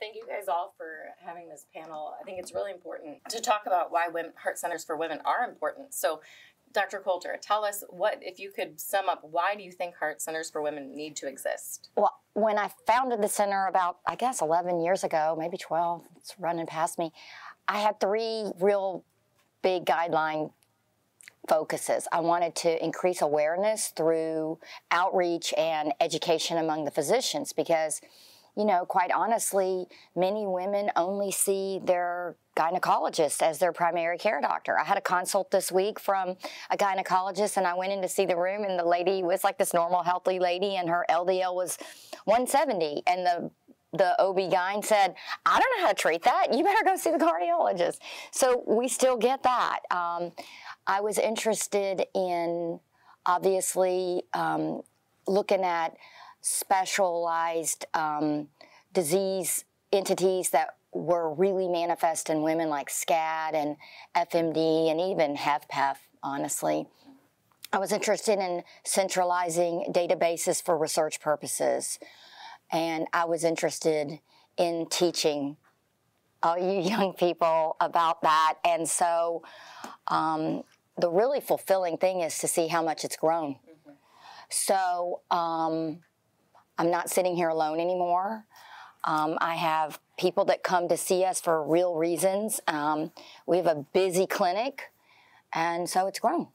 thank you guys all for having this panel. I think it's really important to talk about why women, heart centers for women are important. So, Dr. Coulter, tell us what, if you could sum up, why do you think heart centers for women need to exist? Well, when I founded the center about, I guess, 11 years ago, maybe 12, it's running past me, I had three real big guideline focuses. I wanted to increase awareness through outreach and education among the physicians because, you know, quite honestly, many women only see their gynecologist as their primary care doctor. I had a consult this week from a gynecologist, and I went in to see the room, and the lady was like this normal, healthy lady, and her LDL was 170, and the OB-GYN said, I don't know how to treat that. You better go see the cardiologist. So we still get that. I was interested in, obviously, looking at specialized disease entities that were really manifest in women, like SCAD and FMD and even HFpEF, honestly. I was interested in centralizing databases for research purposes. And I was interested in teaching all you young people about that. And so the really fulfilling thing is to see how much it's grown. Mm-hmm. So I'm not sitting here alone anymore. I have people that come to see us for real reasons. We have a busy clinic, and so it's grown.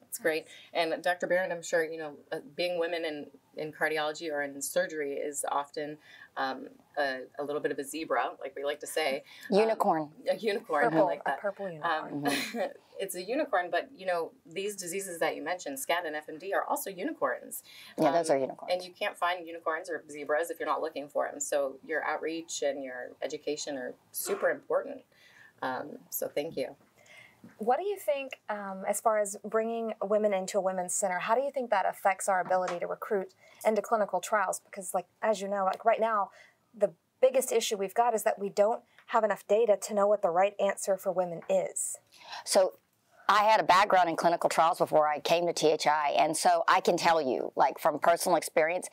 That's great. And Dr. Barron, I'm sure, you know, being women in cardiology or in surgery is often a little bit of a zebra, like we like to say. Unicorn. A unicorn. Purple, I like that. A purple unicorn. It's a unicorn, but, you know, these diseases that you mentioned, SCAD and FMD, are also unicorns. Yeah, those are unicorns. And you can't find unicorns or zebras if you're not looking for them. So your outreach and your education are super important. So thank you. What do you think, as far as bringing women into a women's center, how do you think that affects our ability to recruit into clinical trials? Because, like, as you know, like right now, the biggest issue we've got is that we don't have enough data to know what the right answer for women is. So I had a background in clinical trials before I came to THI, and so I can tell you, like, from personal experience,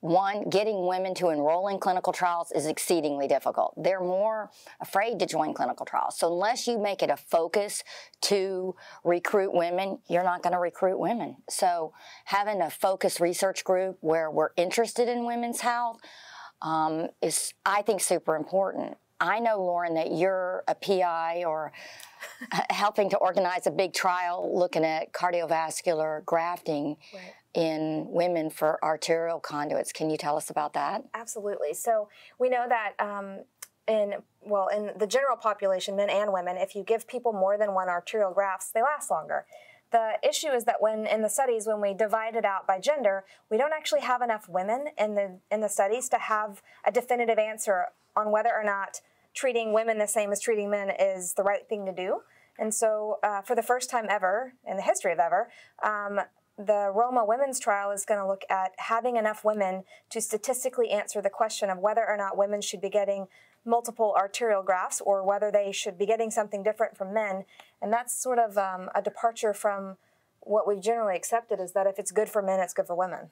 one, getting women to enroll in clinical trials is exceedingly difficult. They're more afraid to join clinical trials. So unless you make it a focus to recruit women, you're not going to recruit women. So having a focused research group where we're interested in women's health is, I think, super important. I know, Lauren, that you're a PI or helping to organize a big trial looking at cardiovascular grafting. Right. In women for arterial conduits. Can you tell us about that? Absolutely. So we know that in the general population, men and women, if you give people more than one arterial grafts, they last longer. The issue is that when in the studies, when we divide it out by gender, we don't actually have enough women in the studies to have a definitive answer on whether or not treating women the same as treating men is the right thing to do. And so for the first time ever, in the history of ever, the Roma women's trial is going to look at having enough women to statistically answer the question of whether or not women should be getting multiple arterial grafts or whether they should be getting something different from men. And that's sort of a departure from what we've generally accepted, is that if it's good for men, it's good for women.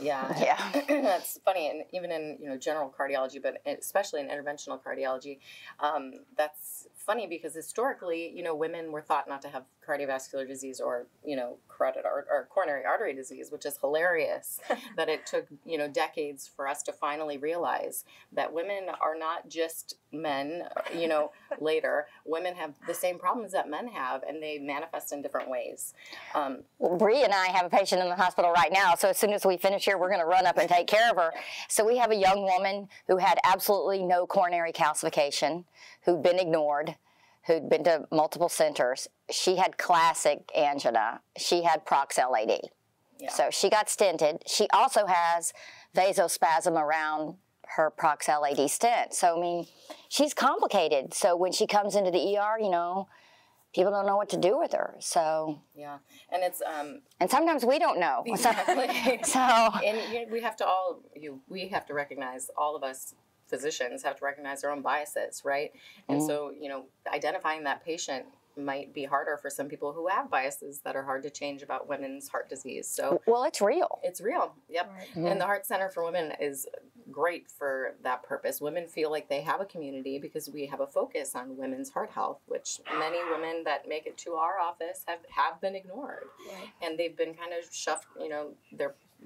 Yeah, yeah. That's funny. And even in, you know, general cardiology, but especially in interventional cardiology, that's funny because historically, you know, women were thought not to have cardiovascular disease or, you know, carotid or coronary artery disease, which is hilarious that it took, you know, decades for us to finally realize that women are not just men, you know, later. Women have the same problems that men have, and they manifest in different ways. Well, Bree and I have a patient in the hospital right now, so as soon as we finish here, we're going to run up and take care of her. So we have a young woman who had absolutely no coronary calcification, who'd been ignored, who'd been to multiple centers. She had classic angina. She had Prox-LAD. Yeah. So she got stented. She also has vasospasm around her Prox-LAD stent. So, I mean, she's complicated. So when she comes into the ER, you know, people don't know what to do with her, so. Yeah, and it's. And sometimes we don't know. Exactly. So. And we have to we have to recognize, all of us physicians have to recognize their own biases, right? And so, you know, identifying that patient might be harder for some people who have biases that are hard to change about women's heart disease. So. Well, it's real. It's real, yep. Right. And the Heart Center for Women is great for that purpose. Women feel like they have a community because we have a focus on women's heart health, which many women that make it to our office have been ignored. Right. And they've been kind of shoved, you know,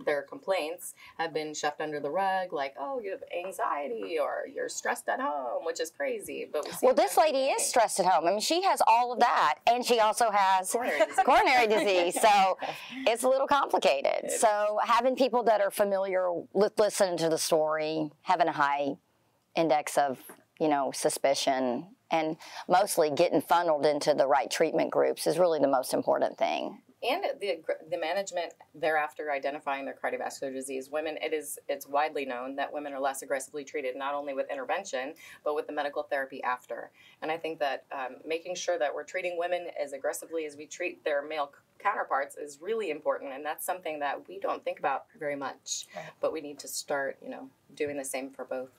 their complaints have been shoved under the rug, like, oh, you have anxiety or you're stressed at home, which is crazy. But well, this lady is stressed at home. I mean, she has all of that, and she also has coronary disease. So it's a little complicated. So having people that are familiar with listening to the story, having a high index of, you know, suspicion, and mostly getting funneled into the right treatment groups is really the most important thing. And the management thereafter identifying their cardiovascular disease. Women, it's widely known that women are less aggressively treated, not only with intervention, but with the medical therapy after. And I think that making sure that we're treating women as aggressively as we treat their male counterparts is really important. And that's something that we don't think about very much, but we need to start, you know, doing the same for both.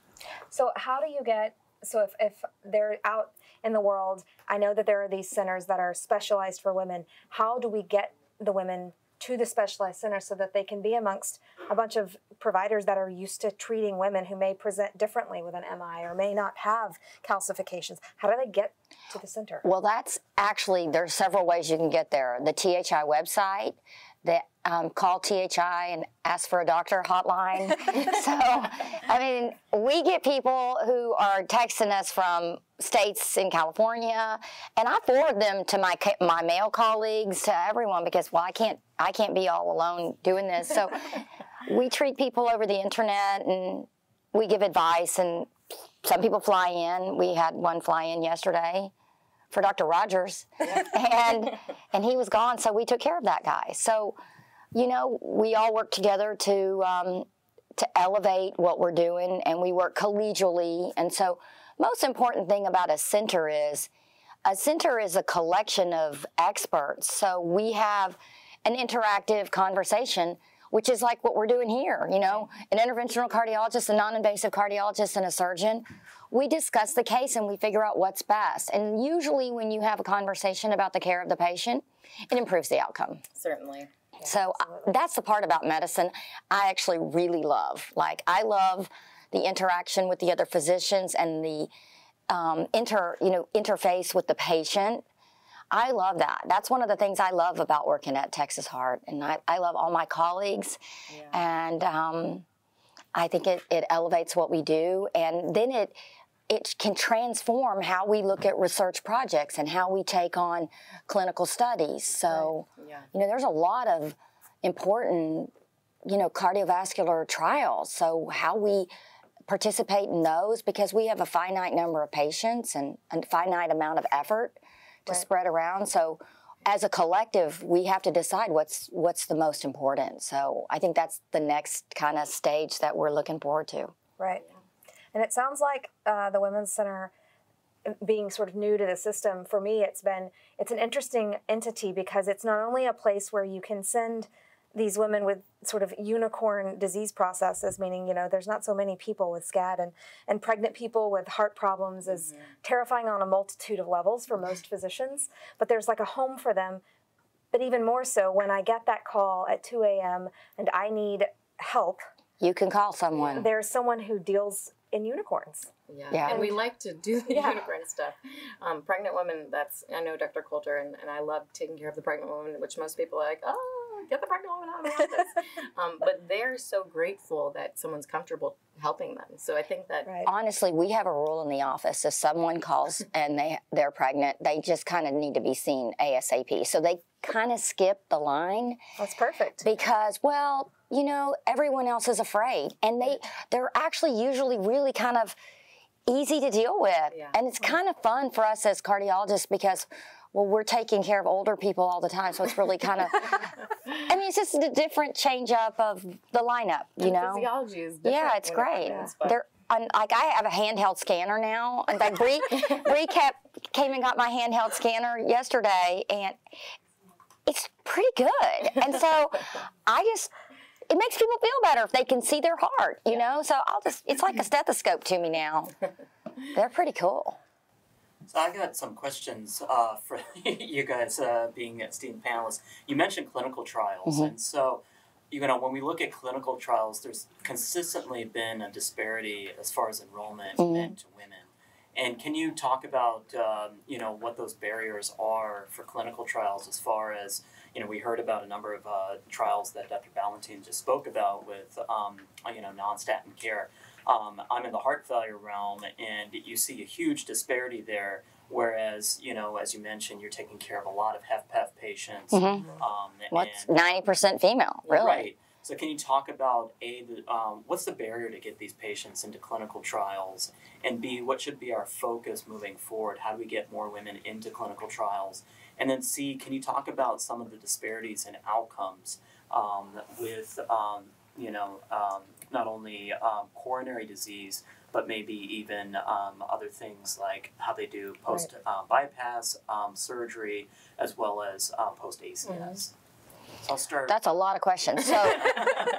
So how do you get, so if they're out in the world, I know that there are these centers that are specialized for women. How do we get the women to the specialized center so that they can be amongst a bunch of providers that are used to treating women who may present differently with an MI or may not have calcifications? How do they get to the center? Well, that's actually, there's several ways you can get there. The THI website, the call THI and ask for a doctor hotline. So, I mean, we get people who are texting us from states in California, and I forward them to my male colleagues, to everyone, because, well, I can't be all alone doing this. So we treat people over the internet, and we give advice, and some people fly in. We had one fly in yesterday for Dr. Rogers, and he was gone, so we took care of that guy. So, you know, we all work together to elevate what we're doing, and we work collegially. And so most important thing about a center is a collection of experts. So we have an interactive conversation, which is like what we're doing here, you know, an interventional cardiologist, a non-invasive cardiologist, and a surgeon. We discuss the case and we figure out what's best. And usually when you have a conversation about the care of the patient, it improves the outcome. Certainly. Yeah, so that's the part about medicine I actually really love. Like, I love the interaction with the other physicians and the interface with the patient. I love that. That's one of the things I love about working at Texas Heart. And I love all my colleagues. Yeah. And I think it elevates what we do. And then it can transform how we look at research projects and how we take on clinical studies. So, right. Yeah. You know, there's a lot of important, you know, cardiovascular trials. So how we participate in those, because we have a finite number of patients and a finite amount of effort to spread around. So as a collective, we have to decide what's the most important. So I think that's the next kind of stage that we're looking forward to. Right. And it sounds like the Women's Center, being sort of new to the system, for me it's an interesting entity, because it's not only a place where you can send these women with sort of unicorn disease processes, meaning, you know, there's not so many people with SCAD, and pregnant people with heart problems is terrifying on a multitude of levels for most physicians, but there's like a home for them. But even more so, when I get that call at 2 a.m. and I need help, you can call someone. There's someone who deals in unicorns. Yeah. Yeah, and we like to do the unicorn stuff. Pregnant women, I know Dr. Coulter, and I love taking care of the pregnant woman, which most people are like, oh, get the pregnant woman out of the office. But they're so grateful that someone's comfortable helping them. So I think that... Right. Honestly, we have a rule in the office. If someone calls and they're pregnant, they just kind of need to be seen ASAP. So they kind of skip the line. That's perfect. Because, well, you know, everyone else is afraid. And they're actually usually really kind of easy to deal with. Yeah. And it's kind of fun for us as cardiologists, because, well, we're taking care of older people all the time. So it's really kind of, I mean, it's just a different change up of the lineup, you know? Physiology is different. Yeah, it's great. Like, I have a handheld scanner now. And like, Bree came and got my handheld scanner yesterday, and it's pretty good. And so it makes people feel better if they can see their heart, you know? So it's like a stethoscope to me now. They're pretty cool. So I got some questions for you guys, being esteemed panelists. You mentioned clinical trials. Mm-hmm. And so you know, when we look at clinical trials, there's consistently been a disparity as far as enrollment mm-hmm. men to women. And can you talk about, you know, what those barriers are for clinical trials as far as, you know, we heard about a number of trials that Dr. Ballantyne just spoke about with, you know, non-statin care. I'm in the heart failure realm, and you see a huge disparity there, whereas, you know, as you mentioned, you're taking care of a lot of HFpEF patients. Mm-hmm. What's 90% female, really? Right. So can you talk about, A, what's the barrier to get these patients into clinical trials, and B, what should be our focus moving forward? How do we get more women into clinical trials? And then C, can you talk about some of the disparities in outcomes with, you know, not only coronary disease, but maybe even other things like how they do post-bypass surgery, as well as post-ACS? Mm-hmm. So I'll start. That's a lot of questions. So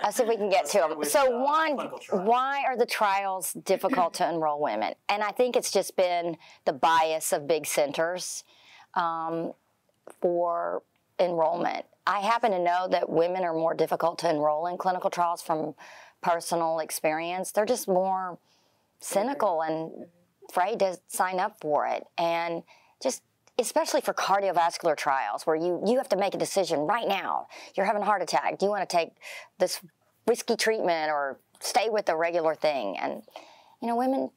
let's see if we can get to them. So one, why are the trials difficult to enroll women? And I think it's just been the bias of big centers for enrollment. I happen to know that women are more difficult to enroll in clinical trials from personal experience. They're just more cynical and afraid to sign up for it, and just especially for cardiovascular trials where you have to make a decision right now. You're having a heart attack. Do you want to take this risky treatment or stay with the regular thing? And, you know, women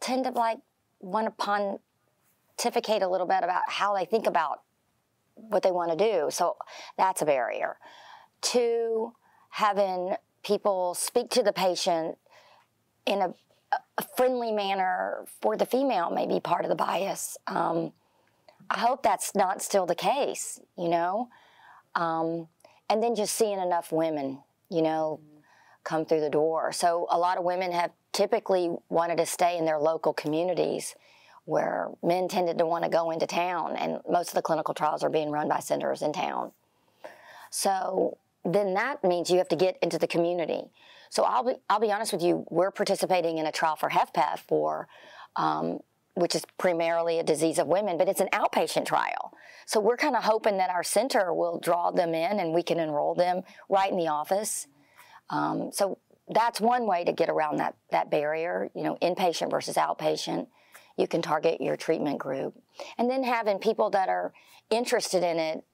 tend to, like, want to pontificate a little bit about how they think about what they want to do. So that's a barrier. Two, having people speak to the patient in a friendly manner for the female may be part of the bias. I hope that's not still the case, you know, and then just seeing enough women, you know, come through the door. So a lot of women have typically wanted to stay in their local communities where men tended to want to go into town, and most of the clinical trials are being run by centers in town. So then that means you have to get into the community. So I'll be honest with you, we're participating in a trial for HFpEF for which is primarily a disease of women, but it's an outpatient trial. So we're kind of hoping that our center will draw them in and we can enroll them right in the office. So that's one way to get around that barrier, you know, inpatient versus outpatient. You can target your treatment group. And then having people that are interested in it,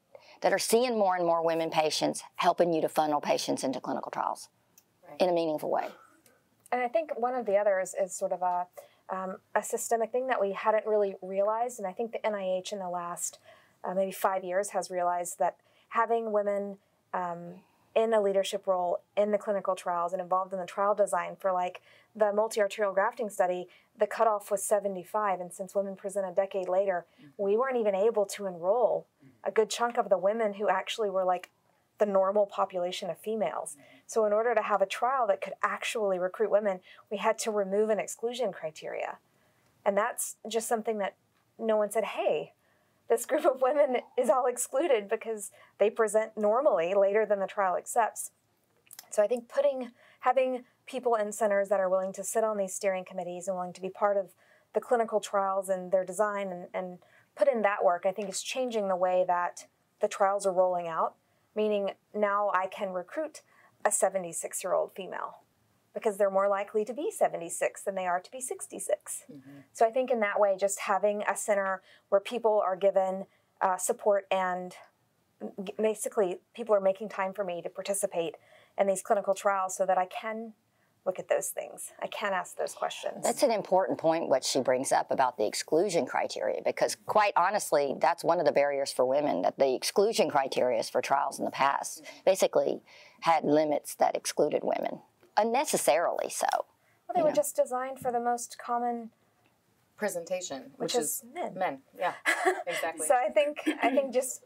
that are seeing more and more women patients, helping you to funnel patients into clinical trials right. in a meaningful way. And I think one of the others is sort of a systemic thing that we hadn't really realized, and I think the NIH in the last maybe 5 years has realized that having women in a leadership role in the clinical trials and involved in the trial design for, like, the multi-arterial grafting study, the cutoff was 75, and since women present a decade later, we weren't even able to enroll a good chunk of the women who actually were, like, the normal population of females. So in order to have a trial that could actually recruit women, we had to remove an exclusion criteria. And that's just something that no one said, hey, this group of women is all excluded because they present normally later than the trial accepts. So I think having people in centers that are willing to sit on these steering committees and willing to be part of the clinical trials and their design and put in that work, I think is changing the way that the trials are rolling out. Meaning now I can recruit a 76-year-old female because they're more likely to be 76 than they are to be 66. Mm-hmm. So I think in that way, just having a center where people are given support and basically people are making time for me to participate in these clinical trials so that I can look at those things. I can ask those questions. That's an important point, what she brings up about the exclusion criteria, because quite honestly, that's one of the barriers for women, that the exclusion criteria for trials in the past basically had limits that excluded women, unnecessarily so. Well, they were just designed for the most common presentation, which is men. Men, yeah, exactly. So I think just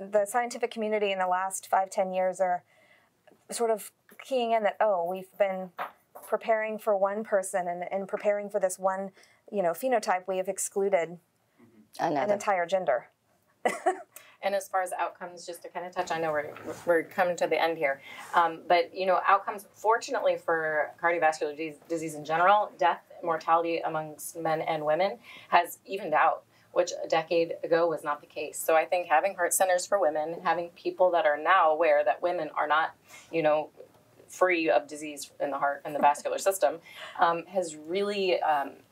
the scientific community in the last 5-10 years are sort of keying in that, oh, we've been preparing for one person and preparing for this one, you know, phenotype, we have excluded an entire gender. And as far as outcomes, just to kind of touch, I know we're coming to the end here, but, you know, outcomes, fortunately for cardiovascular disease in general, death, mortality amongst men and women has evened out. which a decade ago was not the case. So I think having heart centers for women, having people that are now aware that women are not, you know, free of disease in the heart and the vascular system, has really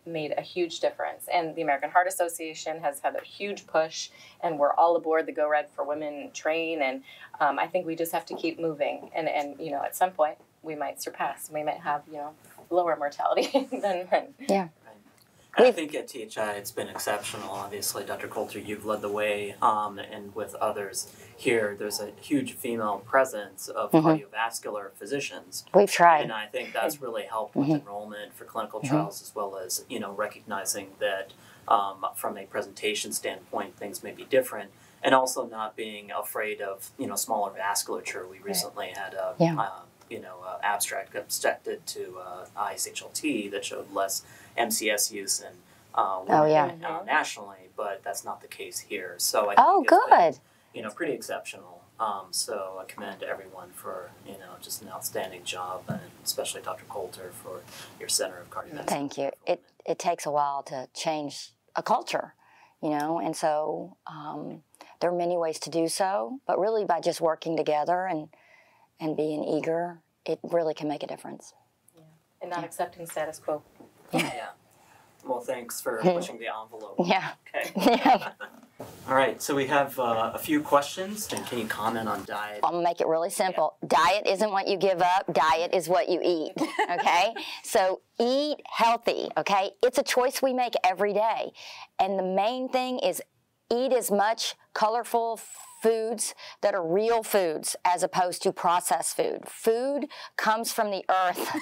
made a huge difference. And the American Heart Association has had a huge push, and we're all aboard the Go Red for Women train. And I think we just have to keep moving. And you know, at some point we might surpass. We might have, you know, lower mortality than men. Yeah. I think at THI it's been exceptional. Obviously, Dr. Coulter, you've led the way, and with others here, there's a huge female presence of cardiovascular physicians. We've tried. And I think that's really helped with enrollment for clinical trials, as well as, you know, recognizing that from a presentation standpoint, things may be different. And also not being afraid of, you know, smaller vasculature. We recently had a... you know, abstract subjected to ISHLT that showed less MCS use in women nationally, but that's not the case here. So I think it's been, you know, pretty exceptional. So I commend everyone for, you know, just an outstanding job, and especially Dr. Coulter for your Center of Cardiovascular. Thank you. It takes a while to change a culture, you know, and so there are many ways to do so, but really by just working together and being eager, it really can make a difference. Yeah. And not accepting status quo. Yeah. Well, thanks for pushing the envelope. Yeah. Okay. Yeah. All right, so we have a few questions, and can you comment on diet? I'll make it really simple. Yeah. Diet isn't what you give up. Diet is what you eat, okay? So eat healthy, okay? It's a choice we make every day. And the main thing is eat as much colorful foods that are real foods as opposed to processed food. Food comes from the earth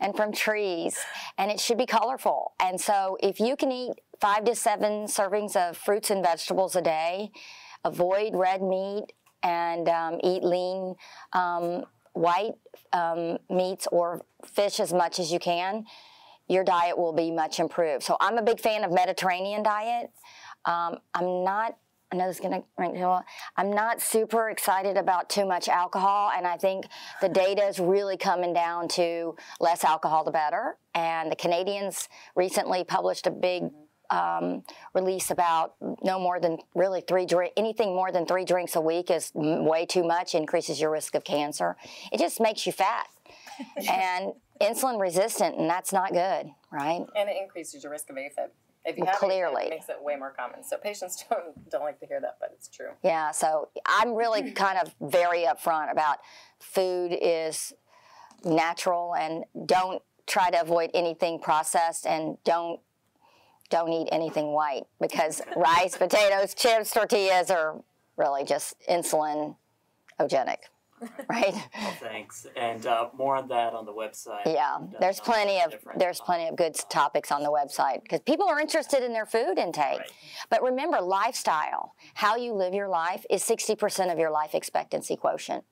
and from trees, and it should be colorful. And so if you can eat 5 to 7 servings of fruits and vegetables a day, avoid red meat, and eat lean white meats or fish as much as you can, your diet will be much improved. So I'm a big fan of Mediterranean diet. I'm not super excited about too much alcohol, and I think the data is really coming down to less alcohol the better. And the Canadians recently published a big release about no more than really anything more than 3 drinks a week is way too much, increases your risk of cancer. It just makes you fat and insulin resistant, and that's not good, right? And it increases your risk of AFib. If you clearly, it makes it way more common. So patients don't like to hear that, but it's true. Yeah, so I'm really kind of very upfront about food is natural, and don't try to avoid anything processed, and don't eat anything white, because rice, potatoes, chips, tortillas are really just insulin-ogenic. Right. Well, thanks, and more on that on the website. Yeah, there's plenty of good topics on the website, because people are interested in their food intake. Right. But remember, lifestyle, how you live your life, is 60% of your life expectancy quotient.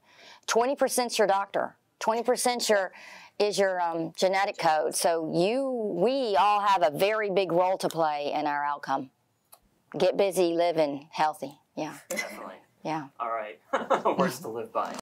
20% is your doctor. 20% is your genetic code. So we all have a very big role to play in our outcome. Get busy living healthy. Yeah. Definitely. Yeah. All right. Words to live by.